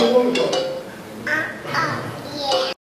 long ago.